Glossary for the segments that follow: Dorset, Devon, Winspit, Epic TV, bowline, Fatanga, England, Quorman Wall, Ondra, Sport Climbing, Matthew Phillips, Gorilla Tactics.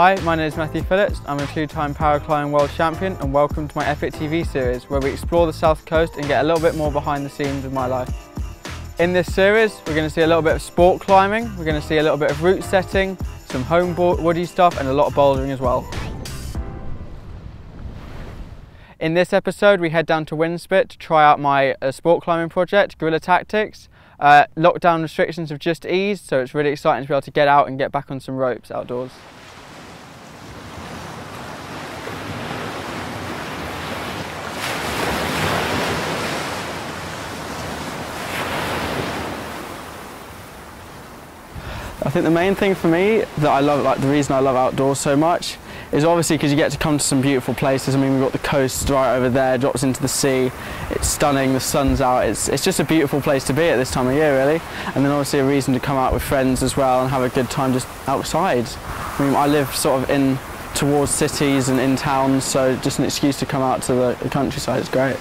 Hi, my name is Matthew Phillips. I'm a two-time paragliding world champion and welcome to my Epic TV series where we explore the South Coast and get a little bit more behind the scenes of my life. In this series, we're going to see a little bit of sport climbing, we're going to see a little bit of route setting, some home woody stuff and a lot of bouldering as well. In this episode, we head down to Winspit to try out my sport climbing project, Gorilla Tactics. Lockdown restrictions have just eased, so it's really exciting to be able to get out and get back on some ropes outdoors. I think the main thing for me that I love, like the reason I love outdoors so much, is obviously because you get to come to some beautiful places. I mean, we've got the coast right over there, drops into the sea. It's stunning, the sun's out. It's just a beautiful place to be at this time of year, really. And then obviously a reason to come out with friends as well and have a good time just outside. I mean, I live sort of in towards cities and in towns, so just an excuse to come out to the countryside is great.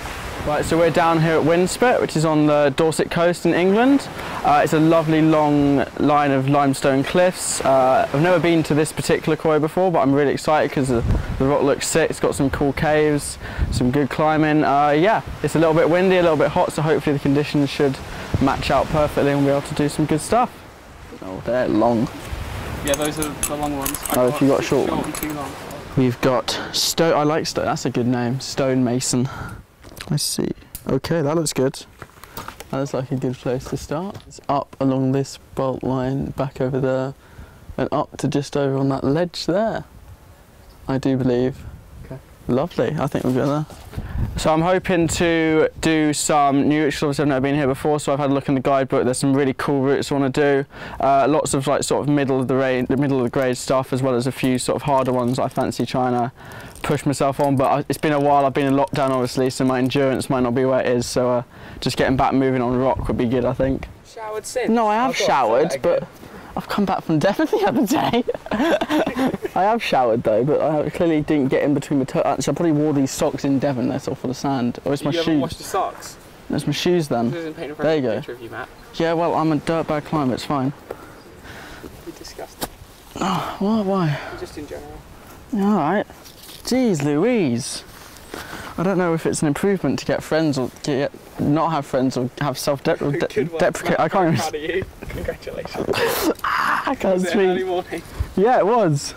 Right, so we're down here at Winspit, which is on the Dorset coast in England. It's a lovely long line of limestone cliffs. I've never been to this particular quarry before, but I'm really excited because the rock looks sick. It's got some cool caves, some good climbing. Yeah, it's a little bit windy, a little bit hot, so hopefully the conditions should match out perfectly and we'll be able to do some good stuff. Oh, they're long. Yeah, those are the long ones. Oh, if you got a short one. Too long. We've got stone. I like stone. That's a good name. Stonemason. I see. Okay, that looks good. That looks like a good place to start. It's up along this bolt line, back over there, and up to just over on that ledge there, I do believe. Okay. Lovely, I think we'll go there. So I'm hoping to do some new routes. Obviously I've never been here before, so I've had a look in the guidebook. There's some really cool routes I want to do. Lots of like sort of middle of the grade stuff, as well as a few sort of harder ones I fancy trying to push myself on. But it's been a while. I've been in lockdown, obviously, so my endurance might not be where it is. So just getting back moving on rock would be good, I think. Showered since? No, I have showered, but I've come back from Devon the other day. I have showered though, but I clearly didn't get in between my toes. Actually, I probably wore these socks in Devon. They're sort of full of sand. Or it's my shoes. You haven't washed the socks? That's my shoes then. There you go. Picture of you, Matt. Yeah, well, I'm a dirtbag climber. It's fine. You're disgusting. Oh, what? Why? Just in general. Yeah, all right. Jeez, Louise. I don't know if it's an improvement to get friends or get, not have friends or have self-deprecate. I can't. I'm proud of you. Congratulations. I can't was speak. It early morning? Yeah, it was.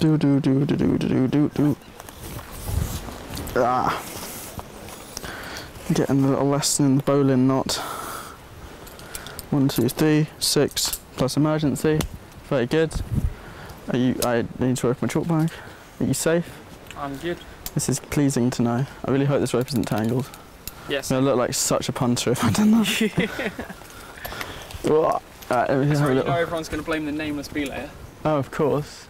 Do do do do do do do do. Ah, getting a little lesson in the bowline knot. 1, 2, 3, 6 plus emergency. Very good. Are you, I need to open my chalk bag. Are you safe? I'm good. This is pleasing to know. I really hope this rope isn't tangled. Yes. I look like such a punter if I done that. Well, right, that's right, you know everyone's going to blame the nameless belayer. Oh, of course.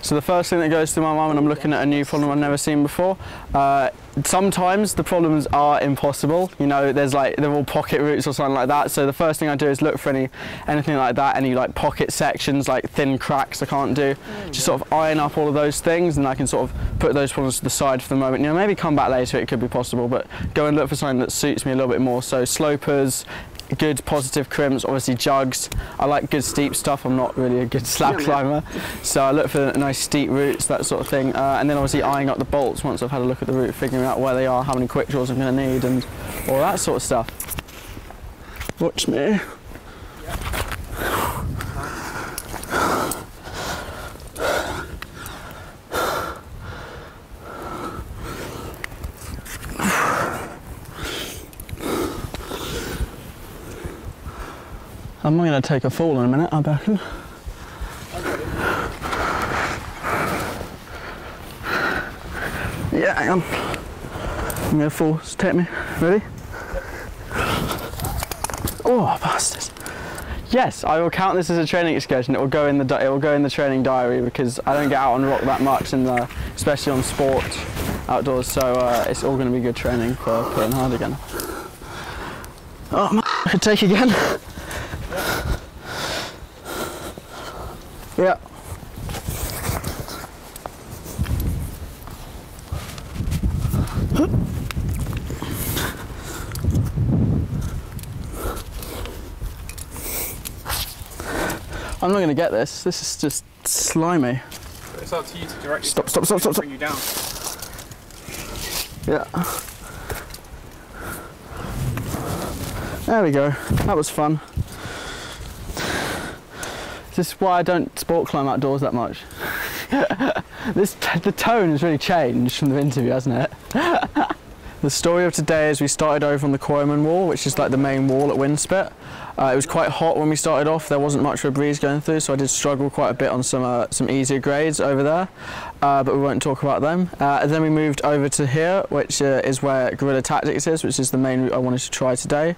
So the first thing that goes through my mind when I'm looking at a new problem I've never seen before, sometimes the problems are impossible. You know, there's like, they're all pocket routes or something like that. So the first thing I do is look for anything like that, any like pocket sections, like thin cracks I can't do. Just sort of iron up all of those things and I can sort of put those problems to the side for the moment. You know, maybe come back later, it could be possible, but go and look for something that suits me a little bit more. So slopers, good positive crimps, obviously jugs. I like good steep stuff. I'm not really a good slab climber, so I look for nice steep routes, that sort of thing, and then obviously eyeing up the bolts once I've had a look at the route, figuring out where they are, how many quick draws I'm going to need and all that sort of stuff. Watch me. Yep. I'm not going to take a fall in a minute, I reckon. Yeah, hang on. I'm going to fall. Just take me. Ready? Oh, bastards. Yes, I will count this as a training excursion. It will go in the training diary because I don't get out on rock that much, and especially on sport outdoors. So it's all going to be good training for putting hard again. Oh, man, I could take again. Yeah. I'm not going to get this. This is just slimy. It's up to you to direct. Stop! Stop! Stop! Stop! Bring you down. Yeah. There we go. That was fun. This is why I don't sport climb outdoors that much. The tone has really changed from the interview, hasn't it? The story of today is we started over on the Quorman Wall, which is like the main wall at Winspit. It was quite hot when we started off. There wasn't much of a breeze going through, so I did struggle quite a bit on some easier grades over there, but we won't talk about them. And then we moved over to here, which is where Gorilla Tactics is, which is the main route I wanted to try today.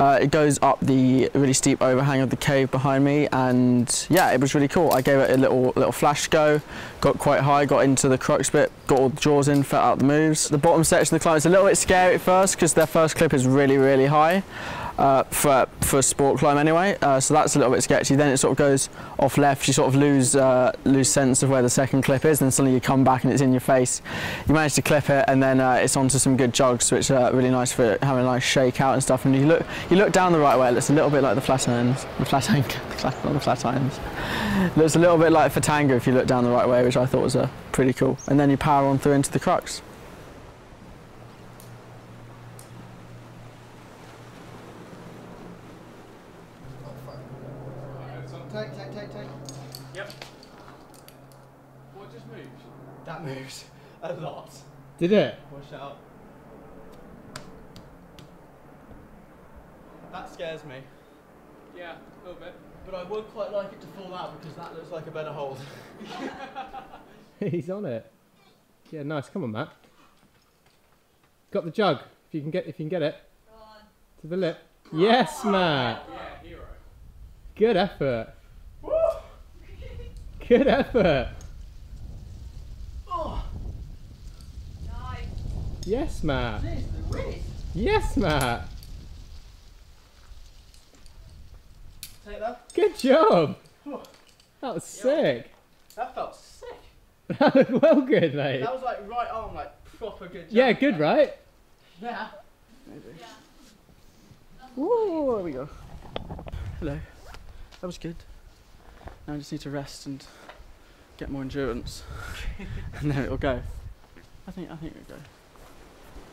It goes up the really steep overhang of the cave behind me, and yeah, it was really cool. I gave it a little flash go, got quite high, got into the crux bit, got all the jaws in, felt out the moves. The bottom section of the climb is a little bit scary at first because their first clip is really, really high. For a sport climb anyway, so that's a little bit sketchy. Then it sort of goes off left, you sort of lose sense of where the second clip is, and then suddenly you come back and it's in your face. You manage to clip it, and then it's onto some good jugs, which are really nice for having a nice shake out and stuff. And you look down the right way, it looks a little bit like the flat irons. It looks a little bit like Fatanga if you look down the right way, which I thought was pretty cool. And then you power on through into the crux. Take. Yep. What just moves? That moves a lot. Did it? Push out. That scares me. Yeah, a little bit. But I would quite like it to fall out because that looks like a better hold. He's on it. Yeah, nice. Come on, Matt. Got the jug. If you can get it. Go on. To the lip. Yes, Matt. Yeah, hero. Good effort. Good effort. Oh. Nice. Yes, Matt. Yes, Matt. Take that. Good job. Oh. That was sick. That felt sick. That looked well good, mate. That was like right arm, like proper good job. Yeah, good, right? Yeah. Maybe. Yeah. Ooh, there we go. Hello. That was good. Now I just need to rest and get more endurance, and then it'll go. I think it'll go.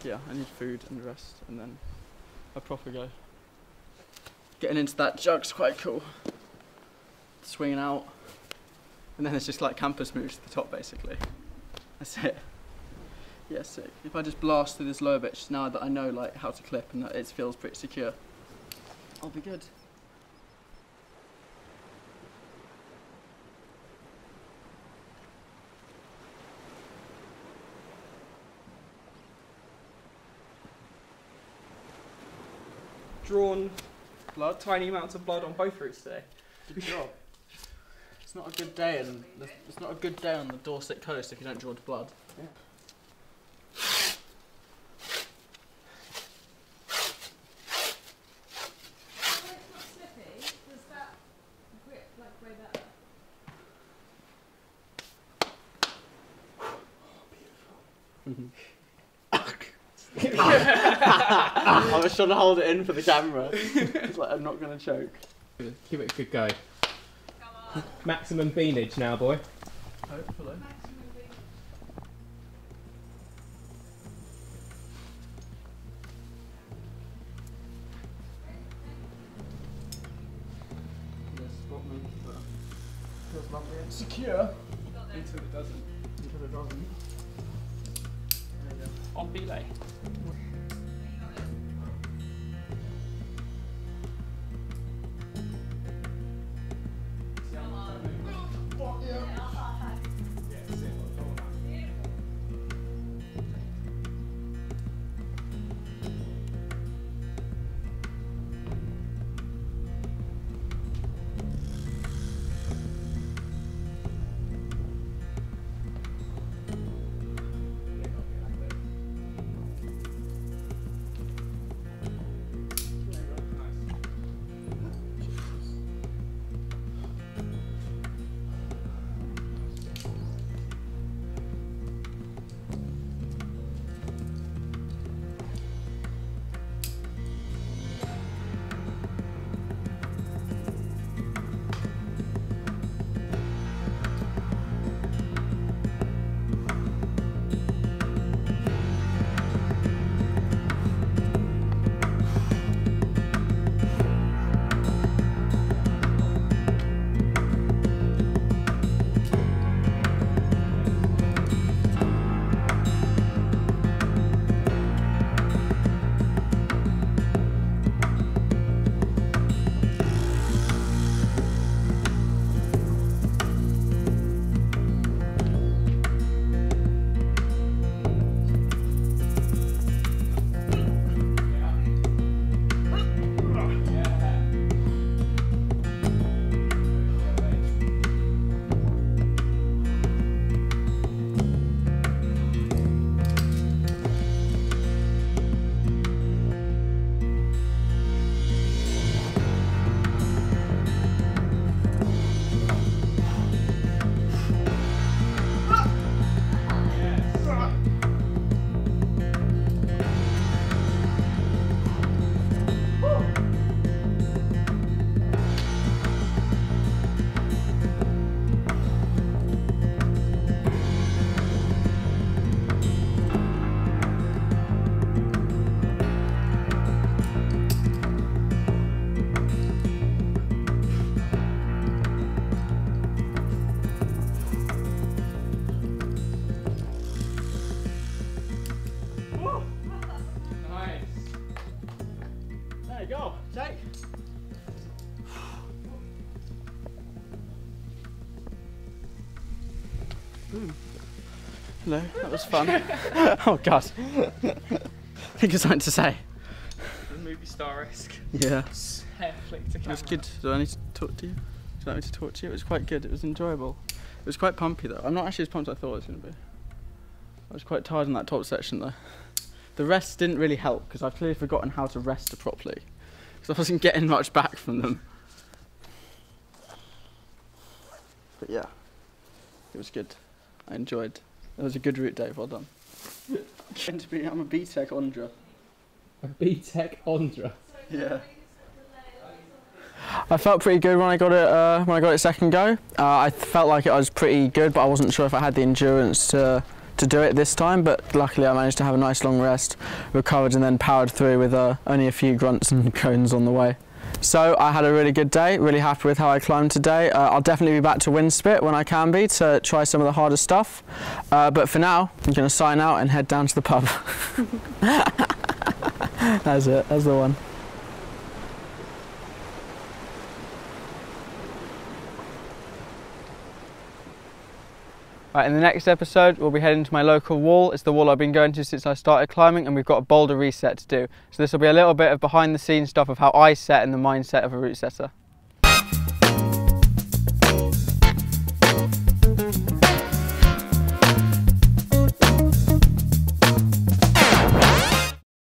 Yeah, I need food and rest, and then a proper go. Getting into that jug's quite cool. Swinging out, and then it's just like campus moves to the top, basically. That's it. Yeah, sick. If I just blast through this lower bit, now that I know like how to clip and that it feels pretty secure, I'll be good. Drawn blood, tiny amounts of blood on both routes today. Good job. It's not a good day, and it's not a good day on the Dorset coast if you don't draw the blood. Yeah. Although it's not slippy, does that grip like way better? Oh, beautiful. I was trying to hold it in for the camera. It's like, I'm not going to choke. Give it a good go. Come on. Maximum beanage now, boy. Hopefully. Maximum beanage. There's spot move, but it feels lovely and secure. Until it doesn't. Until it doesn't. There you go. On belay. go. Take. Mm. No, that was fun. Oh god. I think it's something to say. Movie star-esque. Yeah. It was good. Do I need to talk to you? Do you like me to talk to you? It was quite good. It was enjoyable. It was quite pumpy though. I'm not actually as pumped as I thought it was going to be. I was quite tired in that top section though. The rest didn't really help because I've clearly forgotten how to rest properly. Because I wasn't getting much back from them. But yeah, it was good. I enjoyed. It was a good route, Dave. Well done. I'm a B-Tech Ondra. A B-Tech Ondra? Yeah. I felt pretty good when I got it second go. I felt like I was pretty good, but I wasn't sure if I had the endurance to do it this time, but luckily I managed to have a nice long rest, recovered and then powered through with only a few grunts and cones on the way. So I had a really good day, really happy with how I climbed today. I'll definitely be back to Winspit when I can be to try some of the harder stuff, but for now I'm going to sign out and head down to the pub. That's it, that's the one. Right, in the next episode we'll be heading to my local wall. It's the wall I've been going to since I started climbing, and we've got a boulder reset to do. So this will be a little bit of behind the scenes stuff of how I set and the mindset of a route setter.